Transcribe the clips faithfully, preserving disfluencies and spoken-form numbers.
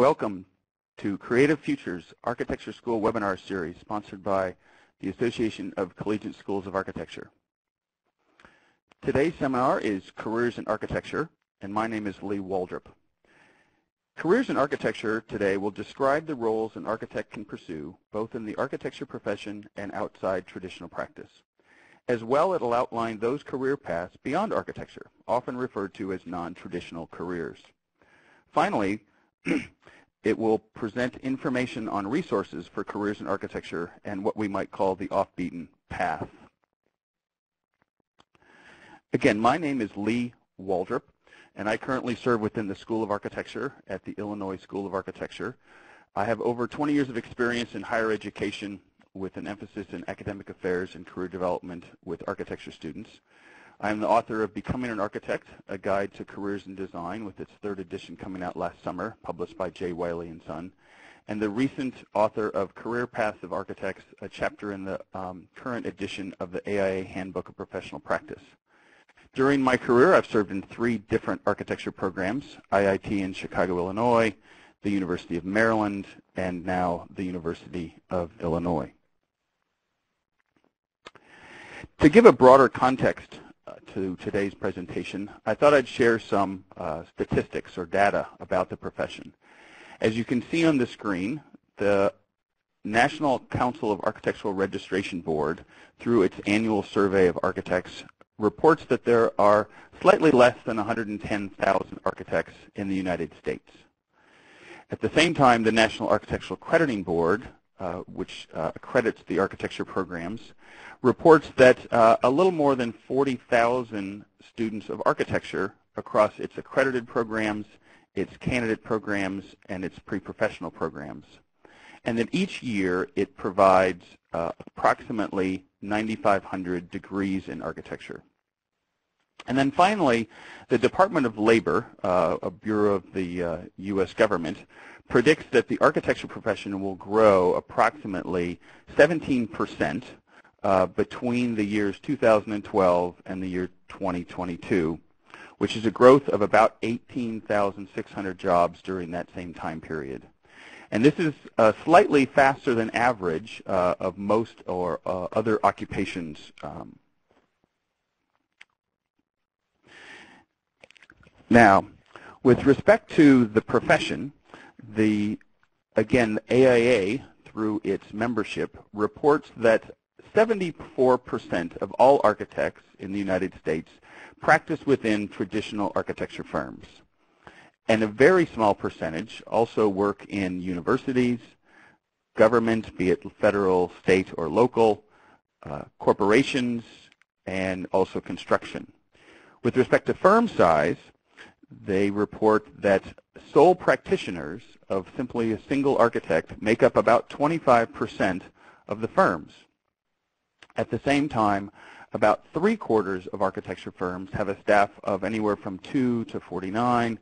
Welcome to Creative Futures Architecture School Webinar Series, sponsored by the Association of Collegiate Schools of Architecture. Today's seminar is Careers in Architecture, and my name is Lee Waldrup. Careers in Architecture today will describe the roles an architect can pursue, both in the architecture profession and outside traditional practice. As well, it'll outline those career paths beyond architecture, often referred to as non-traditional careers. Finally, it will present information on resources for careers in architecture and what we might call the off-beaten path. Again, my name is Lee Waldrup, and I currently serve within the School of Architecture at the Illinois School of Architecture. I have over twenty years of experience in higher education with an emphasis in academic affairs and career development with architecture students. I am the author of Becoming an Architect, a Guide to Careers in Design, with its third edition coming out last summer, published by Jay Wiley and Son, and the recent author of Career Paths of Architects, a chapter in the um, current edition of the A I A Handbook of Professional Practice. During my career, I've served in three different architecture programs, I I T in Chicago, Illinois, the University of Maryland, and now the University of Illinois. To give a broader context uh, to today's presentation, I thought I'd share some uh, statistics or data about the profession. As you can see on the screen, the National Council of Architectural Registration Board, through its annual survey of architects, reports that there are slightly less than one hundred ten thousand architects in the United States. At the same time, the National Architectural Crediting Board, Uh, which uh, accredits the architecture programs, reports that uh, a little more than forty thousand students of architecture across its accredited programs, its candidate programs, and its pre-professional programs. And that each year it provides uh, approximately nine thousand five hundred degrees in architecture. And then finally, the Department of Labor, uh, a bureau of the uh, U S government, predicts that the architecture profession will grow approximately seventeen percent uh, between the years two thousand twelve and the year twenty twenty-two, which is a growth of about eighteen thousand six hundred jobs during that same time period. And this is uh, slightly faster than average uh, of most or uh, other occupations. Um, Now, with respect to the profession, the, again, A I A, through its membership, reports that seventy-four percent of all architects in the United States practice within traditional architecture firms. And a very small percentage also work in universities, government, be it federal, state, or local, uh, corporations, and also construction. With respect to firm size, they report that sole practitioners of simply a single architect make up about twenty-five percent of the firms. At the same time, about three quarters of architecture firms have a staff of anywhere from two to forty-nine,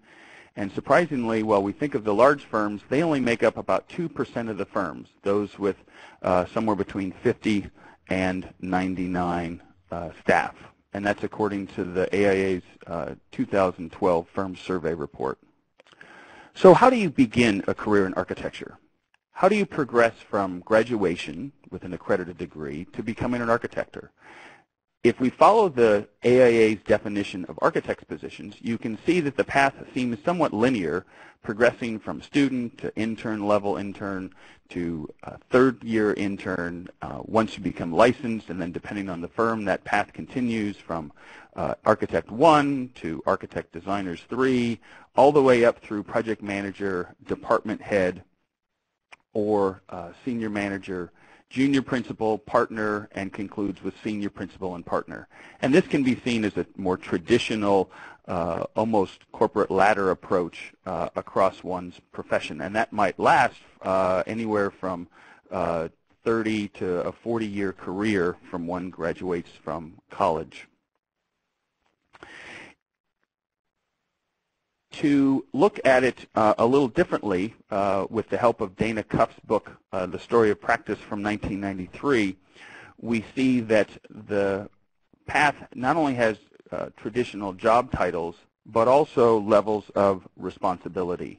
and surprisingly, while we think of the large firms, they only make up about two percent of the firms, those with uh, somewhere between fifty and ninety-nine uh, staff. And that's according to the A I A's uh, two thousand twelve firm survey report. So how do you begin a career in architecture? How do you progress from graduation with an accredited degree to becoming an architect? If we follow the A I A's definition of architect's positions, you can see that the path seems somewhat linear, progressing from student to intern level intern to uh, third year intern. Uh, once you become licensed, and then depending on the firm, that path continues from uh, architect one to architect designers three, all the way up through project manager, department head, or uh, senior manager, junior principal, partner, and concludes with senior principal and partner. And this can be seen as a more traditional, uh, almost corporate ladder approach uh, across one's profession. And that might last uh, anywhere from uh, thirty to a forty-year career from one graduates from college. To look at it uh, a little differently, uh, with the help of Dana Cupp's book, uh, The Story of Practice from nineteen ninety-three, we see that the path not only has uh, traditional job titles, but also levels of responsibility.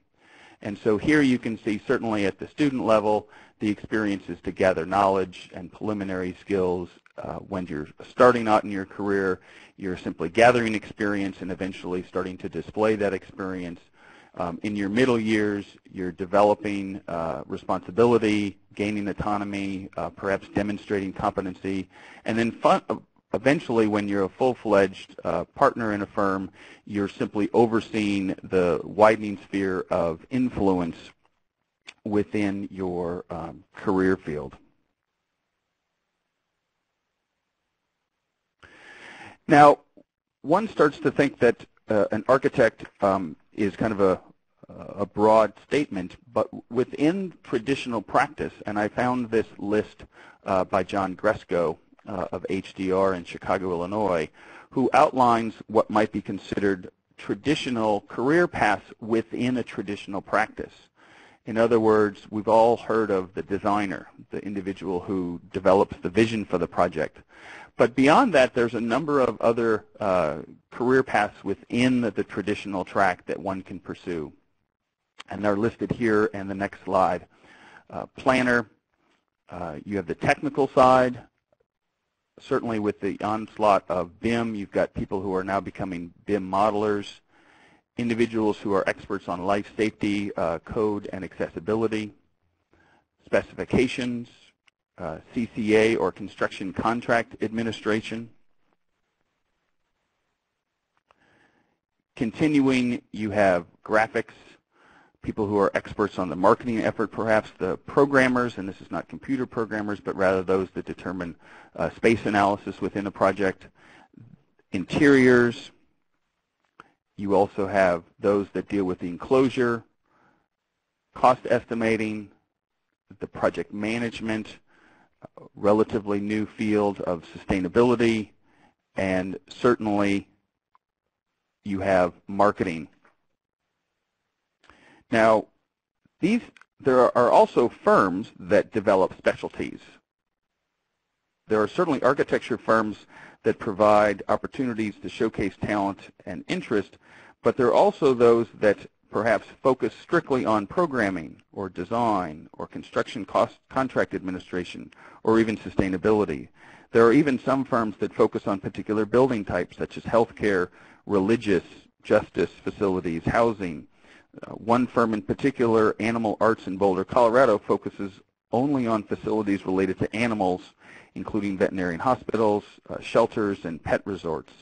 And so here you can see certainly at the student level the experiences to gather knowledge and preliminary skills. Uh, when you're starting out in your career, you're simply gathering experience and eventually starting to display that experience. Um, in your middle years, you're developing uh, responsibility, gaining autonomy, uh, perhaps demonstrating competency, and then fun eventually when you're a full-fledged uh, partner in a firm, you're simply overseeing the widening sphere of influence within your um, career field. Now, one starts to think that uh, an architect um, is kind of a, a broad statement, but within traditional practice, and I found this list uh, by John Gresko uh, of H D R in Chicago, Illinois, who outlines what might be considered traditional career paths within a traditional practice. In other words, we've all heard of the designer, the individual who develops the vision for the project. But beyond that, there's a number of other uh, career paths within the, the traditional track that one can pursue. And they're listed here in the next slide. Uh, planner, uh, you have the technical side. Certainly with the onslaught of B I M, you've got people who are now becoming B I M modelers, individuals who are experts on life safety, uh, code, and accessibility, specifications, uh, C C A or construction contract administration. Continuing, you have graphics, people who are experts on the marketing effort, perhaps the programmers, and this is not computer programmers, but rather those that determine uh, space analysis within a project, interiors. You also have those that deal with the enclosure, cost estimating, the project management, relatively new field of sustainability, and certainly you have marketing. Now, these, there are also firms that develop specialties. There are certainly architecture firms that provide opportunities to showcase talent and interest, but there are also those that perhaps focus strictly on programming or design or construction cost contract administration or even sustainability. There are even some firms that focus on particular building types such as healthcare, religious, justice facilities, housing. Uh, one firm in particular, Animal Arts in Boulder, Colorado, focuses only on facilities related to animals, including veterinarian hospitals, uh, shelters, and pet resorts.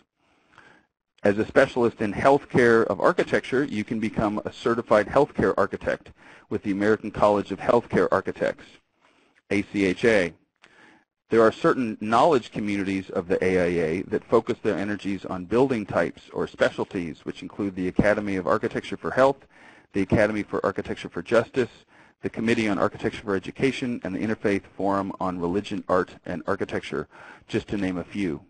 As a specialist in healthcare of architecture, you can become a certified healthcare architect with the American College of Healthcare Architects, A C S A. There are certain knowledge communities of the A I A that focus their energies on building types or specialties, which include the Academy of Architecture for Health, the Academy for Architecture for Justice, the Committee on Architecture for Education, and the Interfaith Forum on Religion, Art, and Architecture, just to name a few.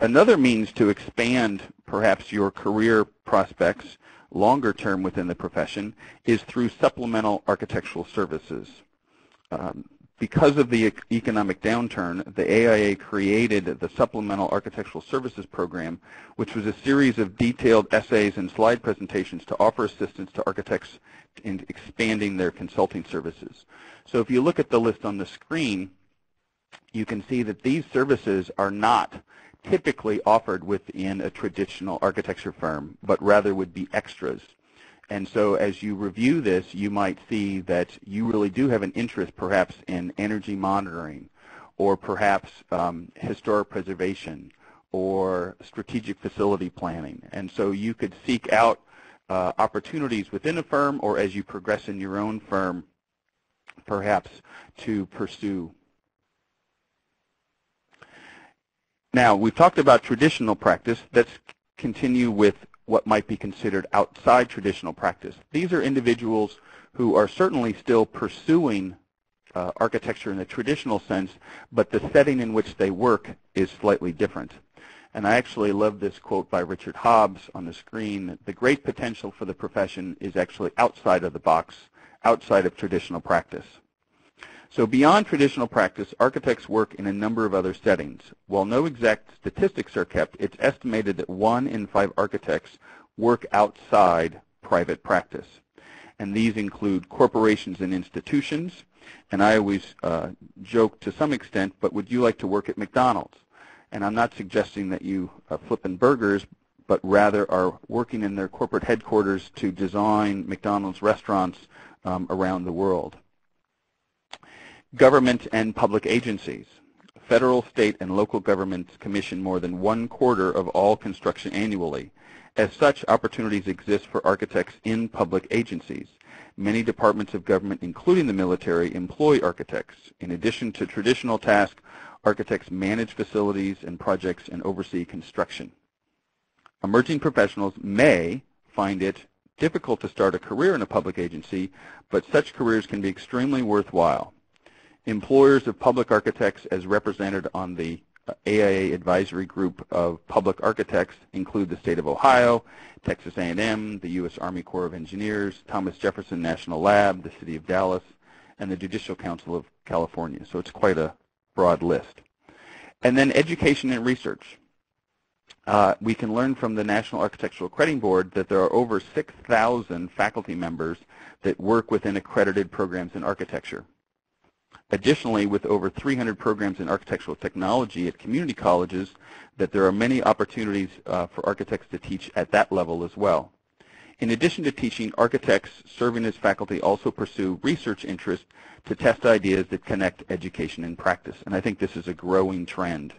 Another means to expand perhaps your career prospects longer term within the profession is through supplemental architectural services. Um, because of the economic downturn, the A I A created the Supplemental Architectural Services Program, which was a series of detailed essays and slide presentations to offer assistance to architects in expanding their consulting services. So if you look at the list on the screen, you can see that these services are not typically offered within a traditional architecture firm, but rather would be extras. And so as you review this, you might see that you really do have an interest perhaps in energy monitoring or perhaps um, historic preservation or strategic facility planning. And so you could seek out uh, opportunities within a firm or as you progress in your own firm, perhaps to pursue. Now, we've talked about traditional practice. Let's continue with what might be considered outside traditional practice. These are individuals who are certainly still pursuing uh, architecture in the traditional sense, but the setting in which they work is slightly different. And I actually love this quote by Richard Hobbs on the screen. The great potential for the profession is actually outside of the box, outside of traditional practice. So beyond traditional practice, architects work in a number of other settings. While no exact statistics are kept, it's estimated that one in five architects work outside private practice. And these include corporations and institutions. And I always uh, joke to some extent, but would you like to work at McDonald's? And I'm not suggesting that you are flipping burgers, but rather are working in their corporate headquarters to design McDonald's restaurants um, around the world. Government and public agencies. Federal, state, and local governments commission more than one quarter of all construction annually. As such, opportunities exist for architects in public agencies. Many departments of government, including the military, employ architects. In addition to traditional tasks, architects manage facilities and projects and oversee construction. Emerging professionals may find it difficult to start a career in a public agency, but such careers can be extremely worthwhile. Employers of public architects, as represented on the A I A advisory group of public architects, include the state of Ohio, Texas A and M, the U S Army Corps of Engineers, Thomas Jefferson National Lab, the City of Dallas, and the Judicial Council of California. So it's quite a broad list. And then education and research. Uh, we can learn from the National Architectural Crediting Board that there are over six thousand faculty members that work within accredited programs in architecture. Additionally, with over three hundred programs in architectural technology at community colleges, that there are many opportunities uh, for architects to teach at that level as well. In addition to teaching, architects serving as faculty also pursue research interests to test ideas that connect education and practice, and I think this is a growing trend.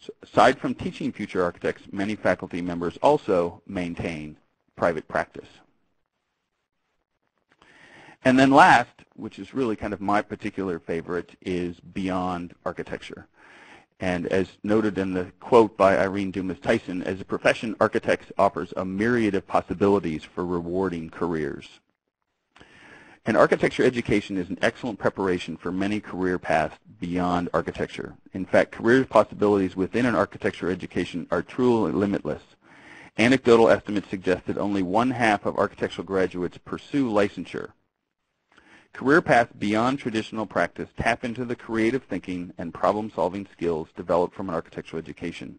So aside from teaching future architects, many faculty members also maintain private practice. And then last, which is really kind of my particular favorite, is beyond architecture. And as noted in the quote by Irene Dumas Tyson, as a profession, architects offers a myriad of possibilities for rewarding careers. And architecture education is an excellent preparation for many career paths beyond architecture. In fact, career possibilities within an architecture education are truly limitless. Anecdotal estimates suggest that only one half of architectural graduates pursue licensure. Career paths beyond traditional practice tap into the creative thinking and problem-solving skills developed from an architectural education.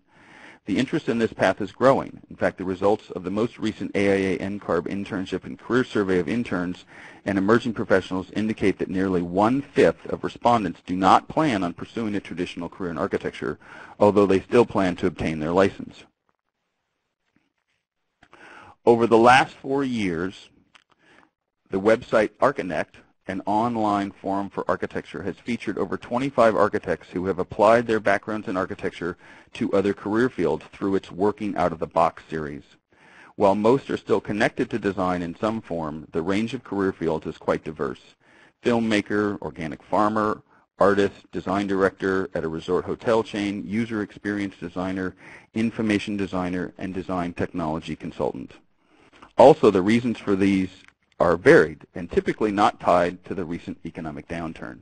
The interest in this path is growing. In fact, the results of the most recent A I A N C A R B Internship and Career Survey of Interns and Emerging Professionals indicate that nearly one-fifth of respondents do not plan on pursuing a traditional career in architecture, although they still plan to obtain their license. Over the last four years, the website Archinect, an online forum for architecture, has featured over twenty-five architects who have applied their backgrounds in architecture to other career fields through its Working Out of the Box series. While most are still connected to design in some form, the range of career fields is quite diverse. Filmmaker, organic farmer, artist, design director at a resort hotel chain, user experience designer, information designer, and design technology consultant. Also, the reasons for these are varied and typically not tied to the recent economic downturn.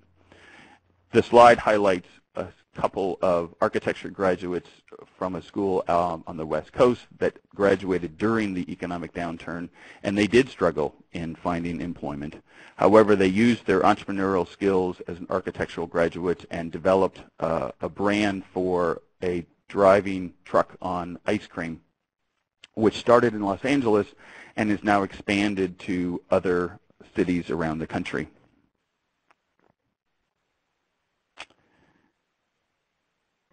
The slide highlights a couple of architecture graduates from a school um, on the West Coast that graduated during the economic downturn, and they did struggle in finding employment. However, they used their entrepreneurial skills as an architectural graduate and developed uh, a brand for a driving truck on ice cream, which started in Los Angeles and is now expanded to other cities around the country.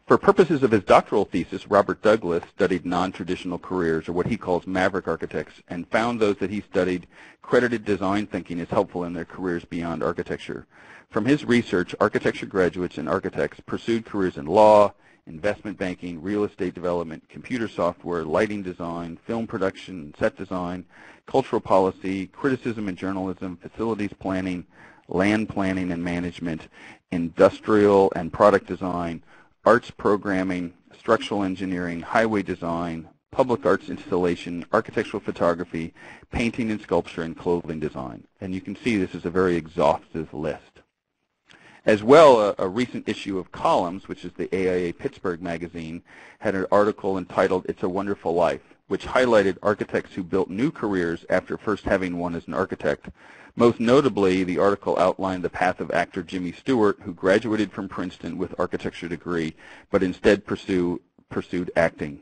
For purposes of his doctoral thesis, Robert Douglas studied non-traditional careers, or what he calls maverick architects, and found those that he studied credited design thinking as helpful in their careers beyond architecture. From his research, architecture graduates and architects pursued careers in law, investment banking, real estate development, computer software, lighting design, film production, set design, cultural policy, criticism and journalism, facilities planning, land planning and management, industrial and product design, arts programming, structural engineering, highway design, public arts installation, architectural photography, painting and sculpture, and clothing design. And you can see this is a very exhaustive list. As well, a, a recent issue of Columns, which is the A I A Pittsburgh magazine, had an article entitled "It's a Wonderful Life," which highlighted architects who built new careers after first having one as an architect. Most notably, the article outlined the path of actor Jimmy Stewart, who graduated from Princeton with an architecture degree, but instead pursue, pursued acting.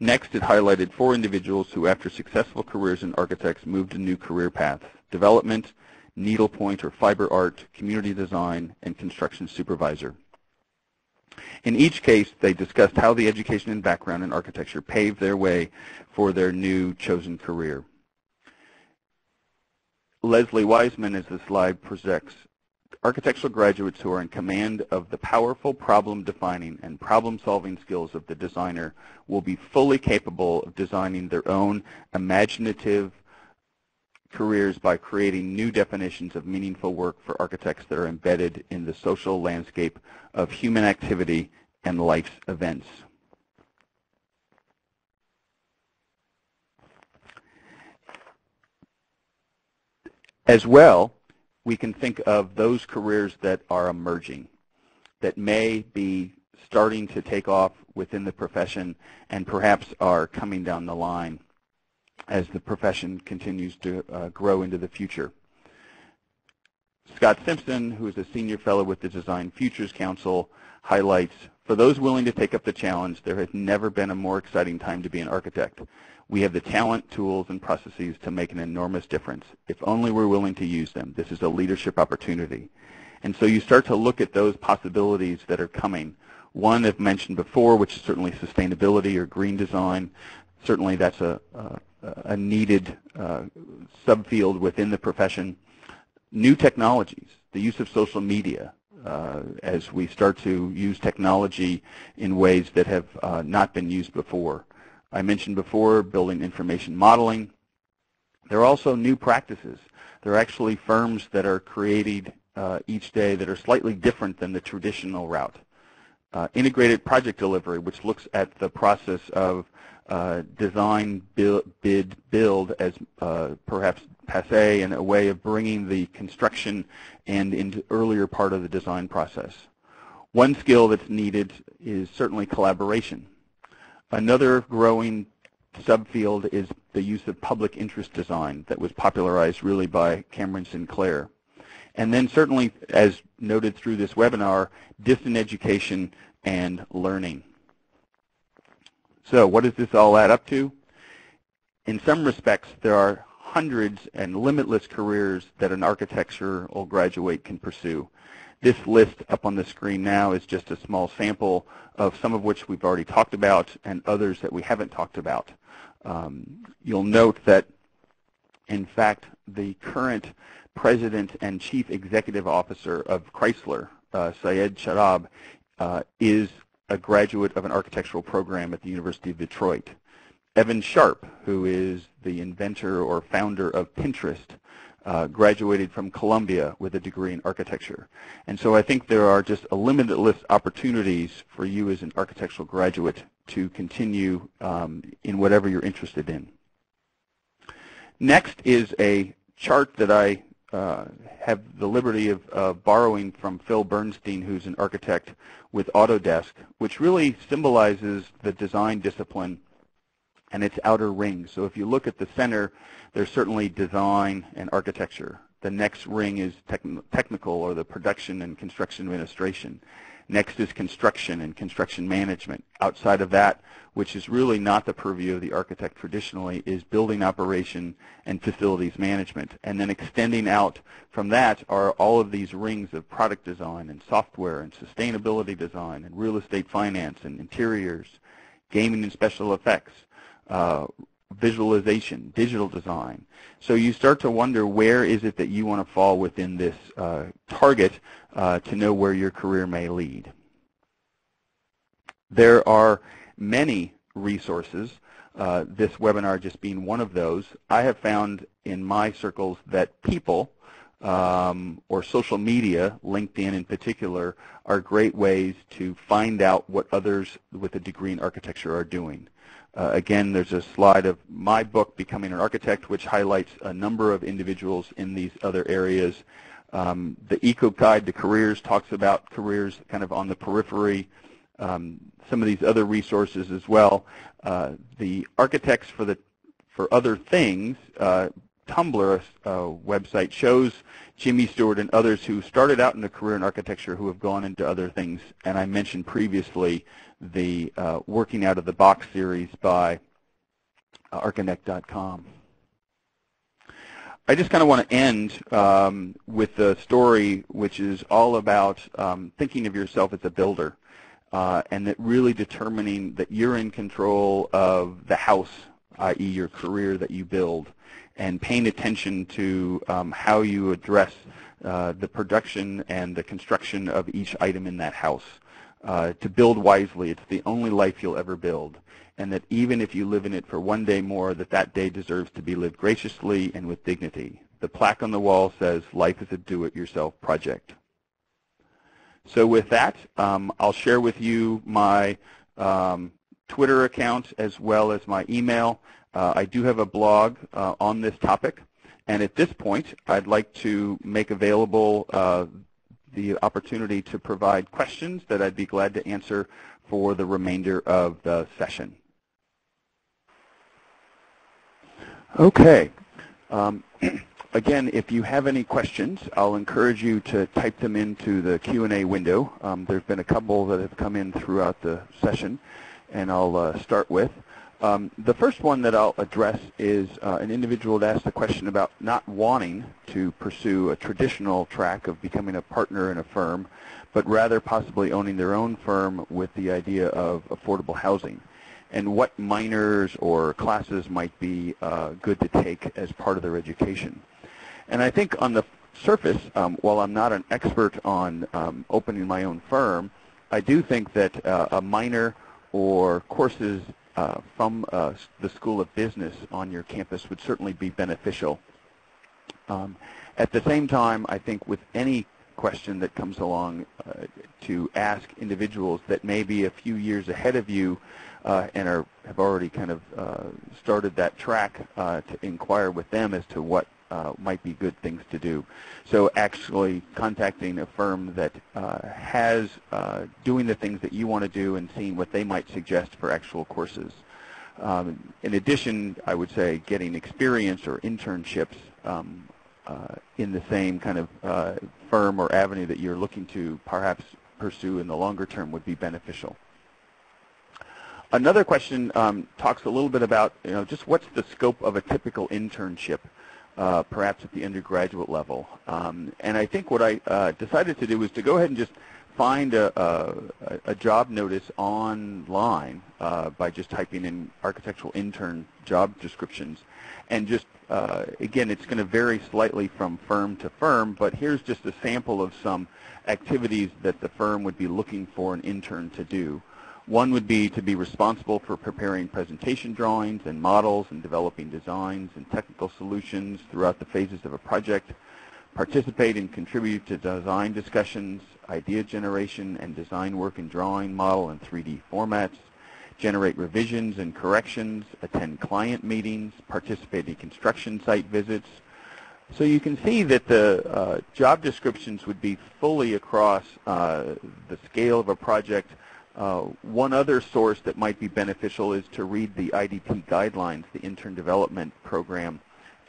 Next, it highlighted four individuals who, after successful careers in architects, moved to new career paths: development, needlepoint or fiber art, community design, and construction supervisor. In each case, they discussed how the education and background in architecture paved their way for their new chosen career. Leslie Wiseman, as the slide projects, architectural graduates who are in command of the powerful problem-defining and problem-solving skills of the designer will be fully capable of designing their own imaginative careers by creating new definitions of meaningful work for architects that are embedded in the social landscape of human activity and life's events. As well, we can think of those careers that are emerging, that may be starting to take off within the profession and perhaps are coming down the line as the profession continues to uh, grow into the future. Scott Simpson, who is a senior fellow with the Design Futures Council, highlights, "For those willing to take up the challenge, there has never been a more exciting time to be an architect. We have the talent, tools, and processes to make an enormous difference. If only we're willing to use them, this is a leadership opportunity." And so you start to look at those possibilities that are coming. One I've mentioned before, which is certainly sustainability or green design. Certainly that's a, a a needed uh, subfield within the profession. New technologies, the use of social media, uh, as we start to use technology in ways that have uh, not been used before. I mentioned before building information modeling. There are also new practices. There are actually firms that are created uh, each day that are slightly different than the traditional route. Uh, integrated project delivery, which looks at the process of Uh, design, build, bid, build as uh, perhaps passé, and a way of bringing the construction and into earlier part of the design process. One skill that's needed is certainly collaboration. Another growing subfield is the use of public interest design that was popularized really by Cameron Sinclair. And then certainly, as noted through this webinar, distant education and learning. So what does this all add up to? In some respects, there are hundreds and limitless careers that an architectural graduate can pursue. This list up on the screen now is just a small sample of some of which we've already talked about and others that we haven't talked about. Um, you'll note that, in fact, the current president and chief executive officer of Chrysler, uh, Syed Sharab, uh, is a graduate of an architectural program at the University of Detroit. Evan Sharp, who is the inventor or founder of Pinterest, uh, graduated from Columbia with a degree in architecture. And so I think there are just a limited list of opportunities for you as an architectural graduate to continue um, in whatever you're interested in. Next is a chart that I Uh, have the liberty of uh, borrowing from Phil Bernstein, who's an architect with Autodesk, which really symbolizes the design discipline and its outer ring. So if you look at the center, there's certainly design and architecture. The next ring is tech technical or the production and construction administration. Next is construction and construction management. Outside of that, which is really not the purview of the architect traditionally, is building operation and facilities management. And then extending out from that are all of these rings of product design and software and sustainability design and real estate finance and interiors, gaming and special effects, uh, visualization, digital design. So you start to wonder, where is it that you want to fall within this uh, target uh, to know where your career may lead. There are many resources, uh, this webinar just being one of those. I have found in my circles that people um, or social media, LinkedIn in particular, are great ways to find out what others with a degree in architecture are doing. Uh, again, there's a slide of my book, Becoming an Architect, which highlights a number of individuals in these other areas. Um, the Eco Guide to Careers talks about careers kind of on the periphery. Um, some of these other resources as well. Uh, the Architects for the for Other Things uh, Tumblr uh, website shows Jimmy Stewart and others who started out in a career in architecture who have gone into other things. And I mentioned previously the uh, Working Out of the Box series by uh, Archinect dot com. I just kind of want to end um, with a story which is all about um, thinking of yourself as a builder uh, and that really determining that you're in control of the house, that is your career that you build, and paying attention to um, how you address uh, the production and the construction of each item in that house. Uh, to build wisely, it's the only life you'll ever build. And that even if you live in it for one day more, that that day deserves to be lived graciously and with dignity. The plaque on the wall says, life is a do-it-yourself project. So with that, um, I'll share with you my um, Twitter account as well as my email. Uh, I do have a blog uh, on this topic. And at this point, I'd like to make available uh, the opportunity to provide questions that I'd be glad to answer for the remainder of the session. Okay. Um, again, if you have any questions, I'll encourage you to type them into the Q and A window. Um, there have been a couple that have come in throughout the session, and I'll uh, start with. Um, the first one that I'll address is uh, an individual that asked a question about not wanting to pursue a traditional track of becoming a partner in a firm, but rather possibly owning their own firm with the idea of affordable housing, and what minors or classes might be uh, good to take as part of their education. And I think on the surface, um, while I'm not an expert on um, opening my own firm, I do think that uh, a minor or courses Uh, from uh, the School of Business on your campus would certainly be beneficial. Um, at the same time, I think with any question that comes along uh, to ask individuals that may be a few years ahead of you uh, and are, have already kind of uh, started that track uh, to inquire with them as to what uh, might be good things to do. So actually contacting a firm that uh, has uh, doing the things that you want to do and seeing what they might suggest for actual courses. Um, in addition, I would say getting experience or internships um, uh, in the same kind of uh, firm or avenue that you're looking to perhaps pursue in the longer term would be beneficial. Another question um, talks a little bit about, you know, just what's the scope of a typical internship? Uh, perhaps at the undergraduate level. Um, and I think what I uh, decided to do was to go ahead and just find a, a, a job notice online uh, by just typing in architectural intern job descriptions. And just, uh, again, it's going to vary slightly from firm to firm, but here's just a sample of some activities that the firm would be looking for an intern to do. One would be to be responsible for preparing presentation drawings and models and developing designs and technical solutions throughout the phases of a project, participate and contribute to design discussions, idea generation and design work in drawing, model, and three D formats, generate revisions and corrections, attend client meetings, participate in construction site visits. So you can see that the uh, job descriptions would be fully across uh, the scale of a project. Uh, one other source that might be beneficial is to read the I D P guidelines, the intern development program,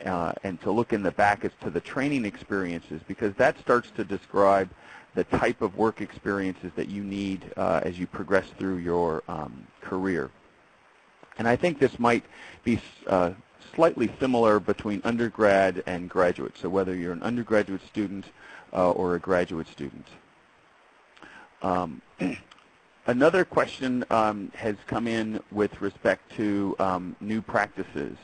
uh, and to look in the back as to the training experiences, because that starts to describe the type of work experiences that you need uh, as you progress through your um, career. And I think this might be uh, slightly similar between undergrad and graduate, so whether you're an undergraduate student uh, or a graduate student. Um, Another question um, has come in with respect to um, new practices.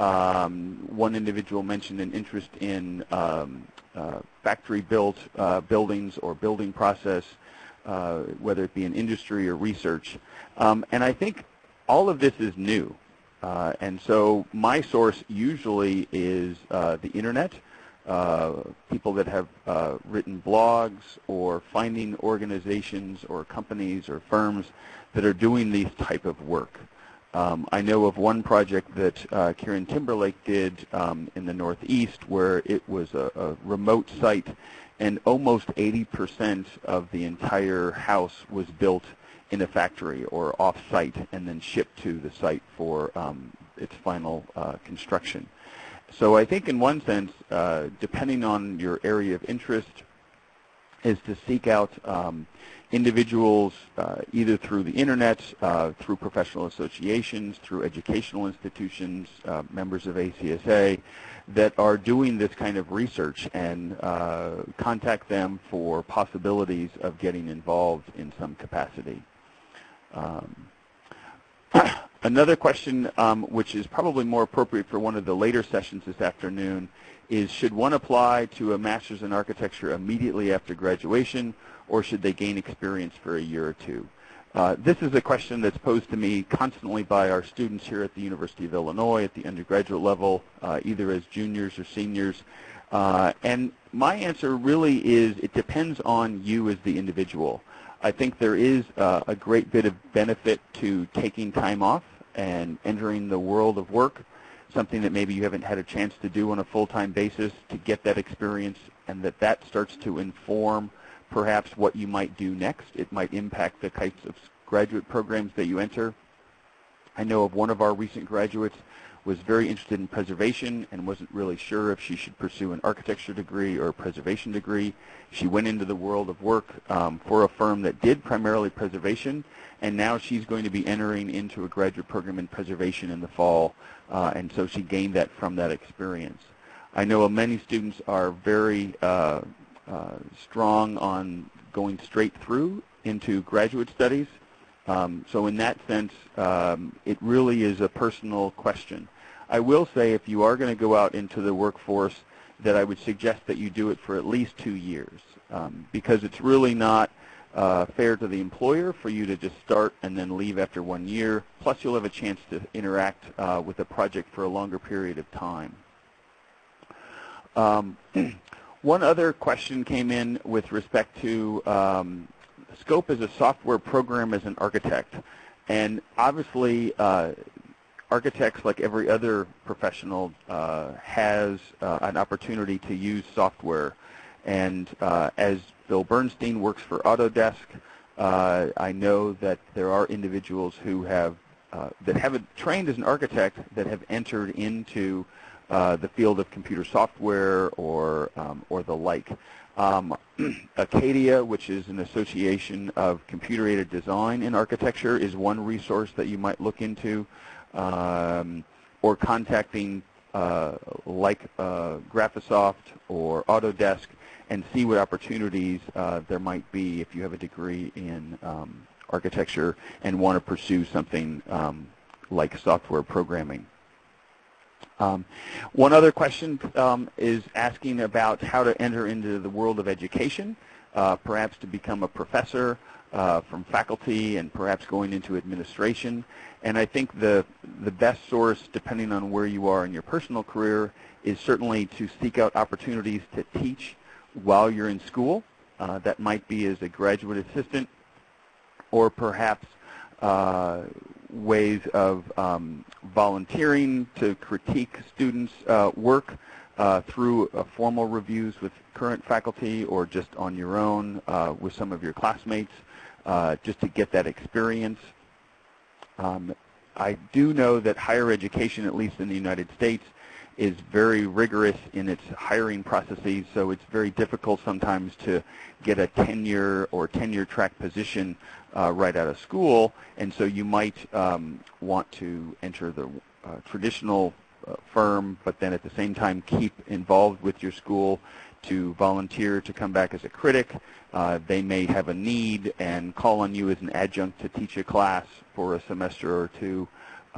Um, one individual mentioned an interest in um, uh, factory-built uh, buildings or building process, uh, whether it be in industry or research. Um, and I think all of this is new. Uh, and so my source usually is uh, the internet. Uh, people that have uh, written blogs or finding organizations or companies or firms that are doing these type of work. Um, I know of one project that uh, Karen Timberlake did um, in the Northeast where it was a, a remote site and almost eighty percent of the entire house was built in a factory or off-site and then shipped to the site for um, its final uh, construction. So I think in one sense, uh, depending on your area of interest is to seek out um, individuals uh, either through the internet, uh, through professional associations, through educational institutions, uh, members of A C S A, that are doing this kind of research, and uh, contact them for possibilities of getting involved in some capacity. Um, another question, um, which is probably more appropriate for one of the later sessions this afternoon, is should one apply to a master's in architecture immediately after graduation, or should they gain experience for a year or two? Uh, this is a question that's posed to me constantly by our students here at the University of Illinois at the undergraduate level, uh, either as juniors or seniors. Uh, and my answer really is it depends on you as the individual. I think there is uh, a great bit of benefit to taking time off and entering the world of work, something that maybe you haven't had a chance to do on a full-time basis, to get that experience, and that that starts to inform perhaps what you might do next. It might impact the types of graduate programs that you enter. I know of one of our recent graduates was very interested in preservation and wasn't really sure if she should pursue an architecture degree or a preservation degree. She went into the world of work um, for a firm that did primarily preservation, and now she's going to be entering into a graduate program in preservation in the fall, uh, and so she gained that from that experience. I know many students are very uh, Uh, strong on going straight through into graduate studies. Um, so in that sense, um, it really is a personal question. I will say if you are going to go out into the workforce, that I would suggest that you do it for at least two years um, because it's really not uh, fair to the employer for you to just start and then leave after one year. Plus, you'll have a chance to interact uh, with a project for a longer period of time. Um, One other question came in with respect to um, scope as a software program as an architect. And obviously, uh, architects, like every other professional, uh, has uh, an opportunity to use software. And uh, as Phil Bernstein works for Autodesk, uh, I know that there are individuals who have, uh, that haven't trained as an architect that have entered into Uh, the field of computer software or um, or the like. Um, Acadia, which is an association of computer-aided design in architecture, is one resource that you might look into, um, or contacting uh, like uh, Graphisoft or Autodesk and see what opportunities uh, there might be if you have a degree in um, architecture and want to pursue something um, like software programming. Um, one other question um, is asking about how to enter into the world of education, uh, perhaps to become a professor uh, from faculty and perhaps going into administration. And I think the, the best source, depending on where you are in your personal career, is certainly to seek out opportunities to teach while you're in school. Uh, that might be as a graduate assistant or perhaps uh, ways of um, volunteering to critique students' uh, work uh, through uh, formal reviews with current faculty or just on your own uh, with some of your classmates, uh, just to get that experience. Um, I do know that higher education, at least in the United States, is very rigorous in its hiring processes, so it's very difficult sometimes to get a tenure or tenure track position uh, right out of school, and so you might um, want to enter the uh, traditional uh, firm, but then at the same time keep involved with your school to volunteer to come back as a critic. Uh, they may have a need and call on you as an adjunct to teach a class for a semester or two.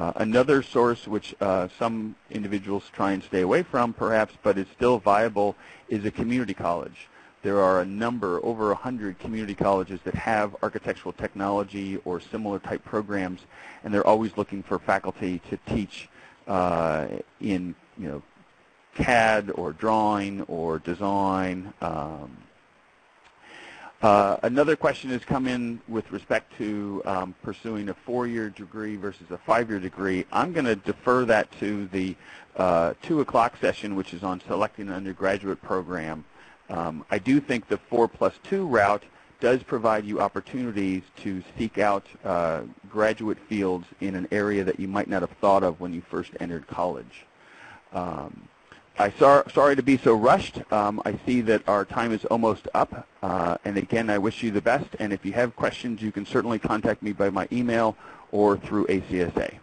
Uh, another source which uh, some individuals try and stay away from perhaps, but is still viable, is a community college. There are a number, over a hundred community colleges that have architectural technology or similar type programs, and they're always looking for faculty to teach uh, in, you know, C A D or drawing or design. Um, Uh, another question has come in with respect to um, pursuing a four-year degree versus a five-year degree. I'm going to defer that to the uh, two o'clock session, which is on selecting an undergraduate program. Um, I do think the four plus two route does provide you opportunities to seek out uh, graduate fields in an area that you might not have thought of when you first entered college. Um, I'm sorry to be so rushed. Um, I see that our time is almost up. Uh, and again, I wish you the best. And if you have questions, you can certainly contact me by my email or through A C S A.